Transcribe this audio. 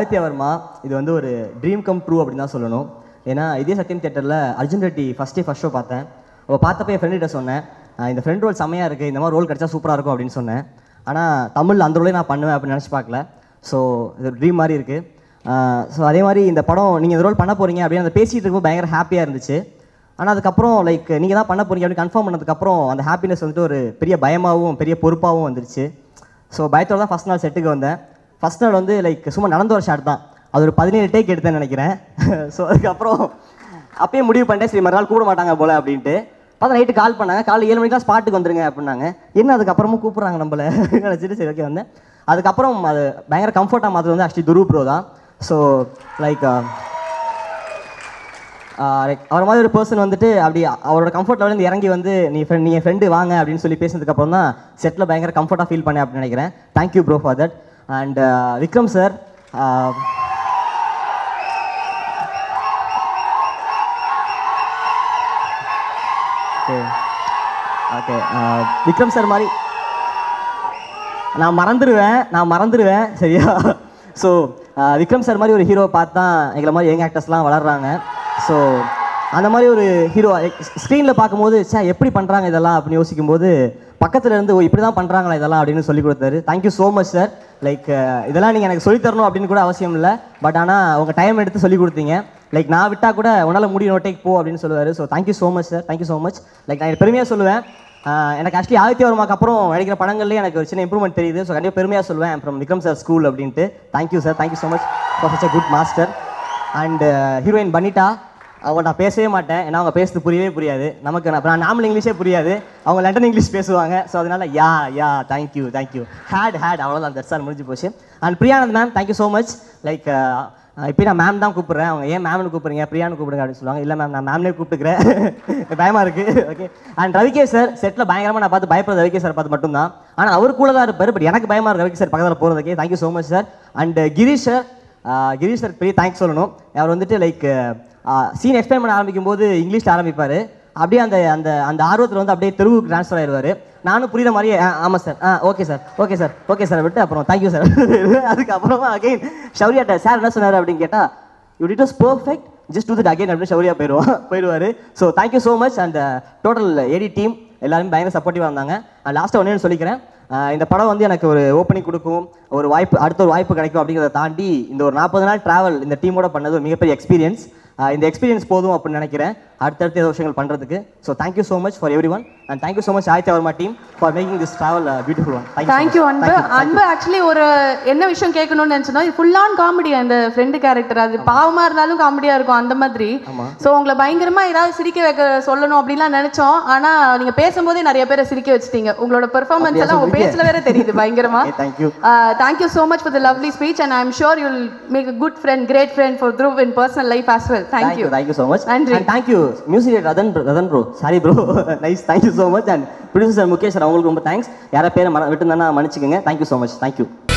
ஆதித்யா வர்மா இது வந்து ஒரு ட்ரீம் கம் ட்ரூ அப்படின்னு தான் சொல்லணும். ஏன்னா இதே சத்தியம் தேட்டரில் அர்ஜுன் ரெட்டி ஃபஸ்ட் ஷோ பார்த்தேன். அப்போ பார்த்தப்போ என் ஃப்ரெண்ட்கிட்ட சொன்னேன், இந்த ஃப்ரெண்ட் ரோல் செம்மையாக இருக்குது, இந்த மாதிரி ரோல் கிடச்சா சூப்பராக இருக்கும் அப்படின்னு சொன்னேன். ஆனால் தமிழ் அந்த ரோலே நான் பண்ணுவேன் அப்படின்னு நினச்சி பார்க்கல. ஸோ இது ஒரு ட்ரீம் மாதிரி இருக்குது. ஸோ அதே மாதிரி இந்த படம் நீங்கள் இந்த ரோல் பண்ண போகிறீங்க அப்படின்னு அதை பேசிகிட்டு இருக்கும்போது பயங்கர ஹாப்பியாக இருந்துச்சு. ஆனால் அதுக்கப்புறம் லைக் நீங்கள் தான் பண்ண போகிறீங்க அப்படின்னு கன்ஃபார்ம் பண்ணதுக்கப்புறம் அந்த ஹாப்பினஸ் வந்துட்டு ஒரு பெரிய பயமாகவும் பெரிய பொறுப்பாகவும் வந்துருச்சு. ஸோ பயத்தோடு தான் ஃபஸ்ட் நாள் செட்டுக்கு வந்தேன். ஃபஸ்ட் நாள் வந்து லைக் சும்மா நடந்த ஒரு ஷாட் தான், அது ஒரு 17 டேக் எடுத்தேன்னு நினைக்கிறேன். ஸோ அதுக்கப்புறம் அப்பயே முடிவு பண்ணிட்டேன், சரி மறுநாள் கூட மாட்டாங்க போல் அப்படின்ட்டு பார்த்தா. நைட்டு கால் பண்ணாங்க, காலைல 7 மணிக்கெலாம் ஸ்பாட்டுக்கு வந்துருங்க அப்படின்னாங்க. என்ன அதுக்கப்புறமும் கூப்பிட்றாங்க நம்மளை நினச்சிட்டு சரி ஓகே வந்தேன். அதுக்கப்புறம் அது பயங்கர கம்ஃபர்ட்டாக மாற்றது வந்து ஆக்சுவலி துருவ் ப்ரோ தான். ஸோ லைக் அவர் மாதிரி ஒரு பர்சன் வந்துட்டு அப்படி அவரோட கம்ஃபர்ட் லெவலில் இறங்கி வந்து நீங்கள் ஃப்ரெண்டு வாங்க அப்படின்னு சொல்லி பேசினதுக்கப்புறம் தான் செட்டில் பயங்கர கம்ஃபர்ட்டாக ஃபீல் பண்ணேன் அப்படின்னு நினைக்கிறேன். Thank you bro for that. And Vikram sir, okay Vikram sir மாதிரி நான் மறந்துடுவேன் சரியா. ஸோ விக்ரம் சார் மாதிரி ஒரு ஹீரோவை பார்த்தா எங்களை மாதிரி யங் ஆக்டர்ஸ்லாம் வளர்கிறாங்க. ஸோ அந்த மாதிரி ஒரு ஹீரோ ஸ்க்ரீனில் பார்க்கும்போது சே எப்படி பண்ணுறாங்க இதெல்லாம் அப்படின்னு யோசிக்கும்போது பக்கத்தில் இருந்து இப்படி தான் பண்ணுறாங்களா இதெல்லாம் அப்படின்னு சொல்லி கொடுத்தாரு. Thank you so much sir. Like இதெல்லாம் நீங்கள் எனக்கு சொல்லித்தரணும் அப்படின்னு கூட அவசியம் இல்லை, பட் ஆனால் அவங்க டைம் எடுத்து சொல்லிக் கொடுத்தீங்க. லைக் நான் விட்டால் கூட உன்னால் முடியும் நோட்டேக் போ அப்படின்னு சொல்லுவார். So thank you so much sir, thank you so much. Like நான் பெருமையாக சொல்லுவேன், எனக்கு ஆக்சுவலி ஆதித்யா வர்மாக்கு அப்புறம் நடிக்கிற படங்கள்லேயே எனக்கு ஒரு சின்ன இம்ப்ரூவ்மெண்ட் தெரியுது. ஸோ கண்டிப்பாக பெருமையாக சொல்லுவேன் ஃப்ரம் விக்ரம் சார் ஸ்கூல் அப்படின்ட்டு. Thank you sir, thank you so much for such a good master. And heroine பண்ணிட்டா அவங்க நான் பேசவே மாட்டேன், ஏன்னா அவங்க பேசுறது புரியவே புரியாது நமக்கு. நான் நார்மல் இங்கிலீஷே புரியாது, அவங்க லண்டன் இங்கிலீஷ் பேசுவாங்க. ஸோ அதனால யா தேங்க்யூ தேங்க்யூ ஹேட் அவ்வளோதான், தட்ஸ் ஆல், முடிஞ்சு போச்சு. And Priyanand ma'am thank you so much. Like இப்போ நான் மேம் தான் கூப்பிட்றேன், அவங்க ஏன் மேம்னு கூப்பிடுறீங்க பிரியான்னு கூப்பிடுங்க அப்படின்னு சொல்லுவாங்க. இல்லை மேம் நான் மேம்னே கூப்பிட்டுக்கிறேன், பயமாக இருக்குது. ஓகே அண்ட் ரவி கேசர் செட்டில் பயங்கரமாக நான் பார்த்து பயப்படுறது ரவி கேசர் பார்த்து மட்டும்தான், ஆனால் அவர் கூட தான் இருப்பார், பட் எனக்கு பயமாக இருக்குது ரவி கேசர் பக்கத்தில் போகிறதுக்கே. Thank you so much sir. And Girish sir, Girish sir பெரிய தேங்க்ஸ் சொல்லணும். அவர் வந்துட்டு லைக் சீன் எக்ஸ்பிளைன் பண்ண ஆரம்பிக்கும் போது இங்கிலீஷில் ஆரம்பிப்பார், அப்படியே அந்த அந்த அந்த ஆர்வத்தில் வந்து அப்படியே தெலுங்குக்கு ட்ரான்ஸ்ஃபர் ஆயிடுவார். நானும் புரியுற மாதிரியே ஆமாம் சார், ஓகே சார் விட்டு அப்புறம் தேங்க்யூ சார். அதுக்கப்புறமா அகைன் ஷவுரியாட்ட சார் என்ன சொன்னார் அப்படின்னு கேட்டால் you did was perfect just do it again அப்படின்னு ஷவுரியா போயிடுவார். So thank you so much. And total AD team எல்லாருமே பயங்கர சப்போர்ட்டிவாக இருந்தாங்க. லாஸ்ட்டாக ஒன்னேன்னு சொல்லிக்கிறேன், இந்த படம் வந்து எனக்கு ஒரு ஓப்பனிங் கொடுக்கும், ஒரு வாய்ப்பு, அடுத்த ஒரு வாய்ப்பு கிடைக்கும் அப்படிங்கிறத தாண்டி இந்த ஒரு 40 நாள் ட்ராவல் இந்த டீமோட பண்ணது ஒரு மிகப்பெரிய எக்ஸ்பீரியன்ஸ். இந்த எக்ஸ்பீரியன்ஸ் போதும் அப்படின்னு நினைக்கிறேன் அடுத்தடுத்த விஷயங்கள் பண்ணுறதுக்கு. So thank you so much for everyone and thank you so much Aditya Varma team for making this travel beautiful one. Thank you Anbu. Anbu actually ஒரு என்ன விஷயம் கேட்கணும்னு நினச்சுன்னா இது ஃபுல் ஆன் காமெடி, அந்த ஃப்ரெண்டு கேரக்டர் அது பாவமாக இருந்தாலும் காமெடியாக இருக்கும் அந்த மாதிரி. ஸோ உங்களை பயங்கரமாக ஏதாவது சிரிக்க வைக்க சொல்லணும் அப்படின்லாம் நினச்சோம், ஆனால் நீங்கள் பேசும்போதே நிறைய பேரை சிரிக்க வச்சுட்டீங்க. உங்களோட பெர்ஃபார்மன்ஸ் எல்லாம் உங்கள் பேச்சில் வேற தெரியுது பயங்கரமாக. Thank you so much for the lovely speech and I am sure you will make a good friend, great friend for Dhruv in personal life as well. Thank you so much. Andrei. And thank you music Radhan bro, sorry bro. Nice, thank you so much. And producer Mukesh sir, ungalku romba thanks. Yara pera vittu nana manichukeenga. Thank you so much, thank you.